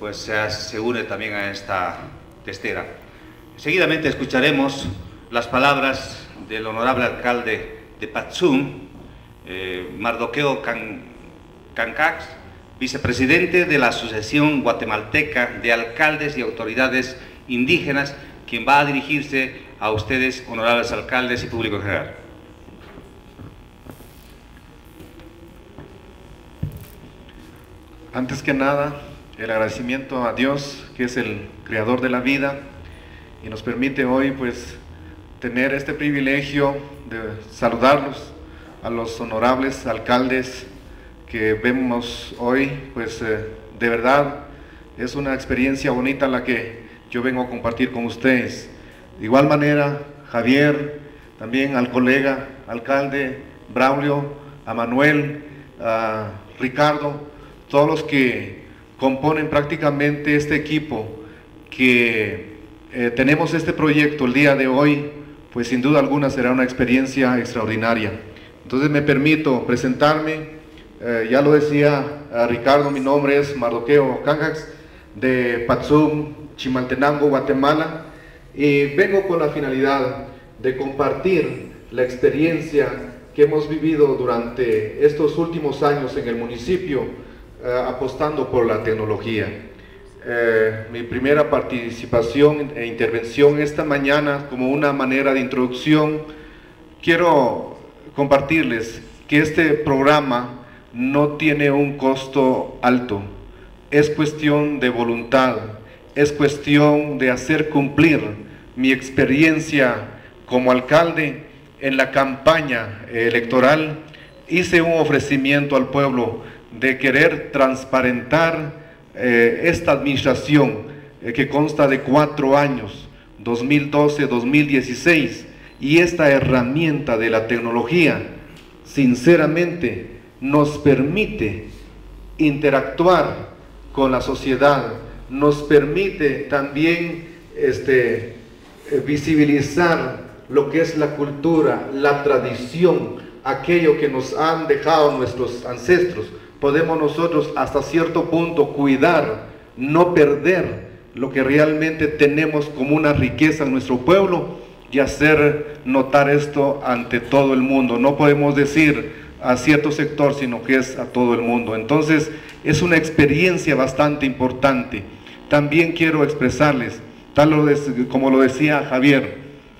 pues se une también a esta testera. Seguidamente escucharemos las palabras del honorable alcalde de Patzún, Mardoqueo Cancax, vicepresidente de la Asociación Guatemalteca de Alcaldes y Autoridades Indígenas, quien va a dirigirse a ustedes, honorables alcaldes y público en general. Antes que nada, el agradecimiento a Dios, que es el creador de la vida y nos permite hoy pues tener este privilegio de saludarlos a los honorables alcaldes que vemos hoy. Pues de verdad es una experiencia bonita la que yo vengo a compartir con ustedes. De igual manera, Javier, también al colega alcalde Braulio, a Manuel, a Ricardo, todos los que componen prácticamente este equipo que tenemos este proyecto el día de hoy, pues sin duda alguna será una experiencia extraordinaria. Entonces me permito presentarme, ya lo decía Ricardo, mi nombre es Mardoqueo Cancax, de Patzún, Chimaltenango, Guatemala, y vengo con la finalidad de compartir la experiencia que hemos vivido durante estos últimos años en el municipio, apostando por la tecnología. Mi primera participación e intervención esta mañana, como una manera de introducción, quiero compartirles que este programa no tiene un costo alto, es cuestión de voluntad, es cuestión de hacer cumplir mi experiencia como alcalde. En la campaña electoral hice un ofrecimiento al pueblo de querer transparentar esta administración que consta de 4 años, 2012, 2016, y esta herramienta de la tecnología sinceramente nos permite interactuar con la sociedad, nos permite también visibilizar lo que es la cultura, la tradición, aquello que nos han dejado nuestros ancestros. Podemos nosotros hasta cierto punto cuidar, no perder lo que realmente tenemos como una riqueza en nuestro pueblo y hacer notar esto ante todo el mundo. No podemos decir a cierto sector, sino que es a todo el mundo. Entonces es una experiencia bastante importante. También quiero expresarles, tal como lo decía Javier,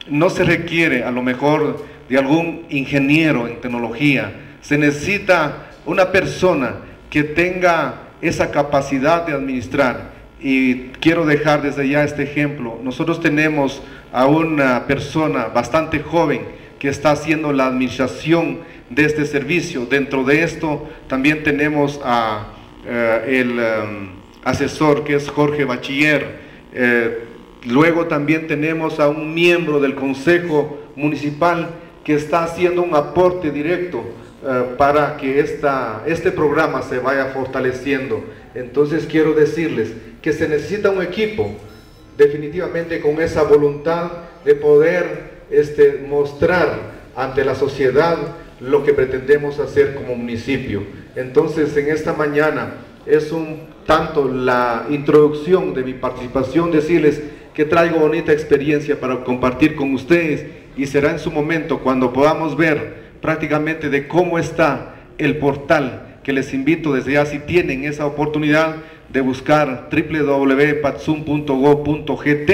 no se requiere a lo mejor de algún ingeniero en tecnología, se necesita una persona que tenga esa capacidad de administrar. Y quiero dejar desde ya este ejemplo. Nosotros tenemos a una persona bastante joven que está haciendo la administración de este servicio. Dentro de esto también tenemos a el asesor, que es Jorge Bachiller. Luego también tenemos a un miembro del Consejo Municipal que está haciendo un aporte directo para que este programa se vaya fortaleciendo. Entonces quiero decirles que se necesita un equipo definitivamente con esa voluntad de poder mostrar ante la sociedad lo que pretendemos hacer como municipio. Entonces en esta mañana es un tanto la introducción de mi participación, decirles que traigo bonita experiencia para compartir con ustedes, y será en su momento cuando podamos ver prácticamente de cómo está el portal, que les invito desde ya, si tienen esa oportunidad, de buscar www.patzun.go.gt,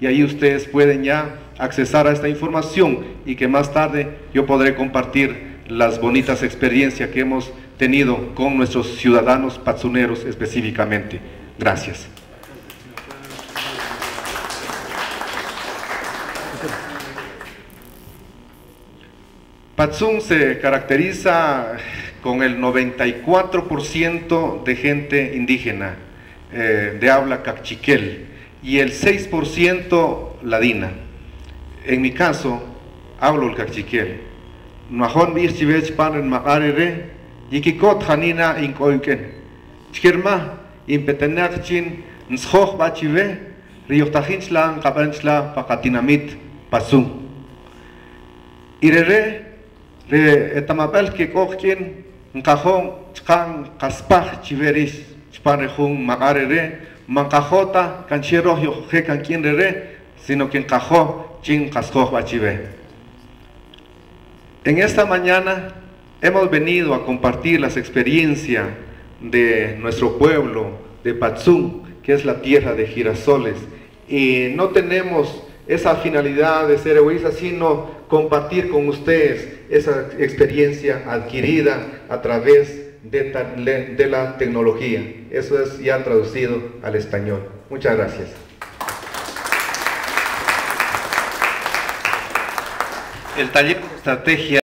y ahí ustedes pueden ya accesar a esta información, y que más tarde yo podré compartir las bonitas experiencias que hemos tenido con nuestros ciudadanos patzuneros específicamente. Gracias. Patzún se caracteriza con el 94% de gente indígena de habla kachiquel y el 6% ladina. En mi caso, hablo el kachiquel. Etamapel que cochen un cajón, chan, caspaj, chiveris, chpanejun, magarere, mancajota canchero jecan quien rere, sino que encajó chin cascoj bachive. En esta mañana hemos venido a compartir las experiencias de nuestro pueblo, de Patzún, que es la tierra de girasoles, y no tenemos esa finalidad de ser egoístas, sino compartir con ustedes esa experiencia adquirida a través de la tecnología. Eso es ya traducido al español. Muchas gracias. El taller de estrategia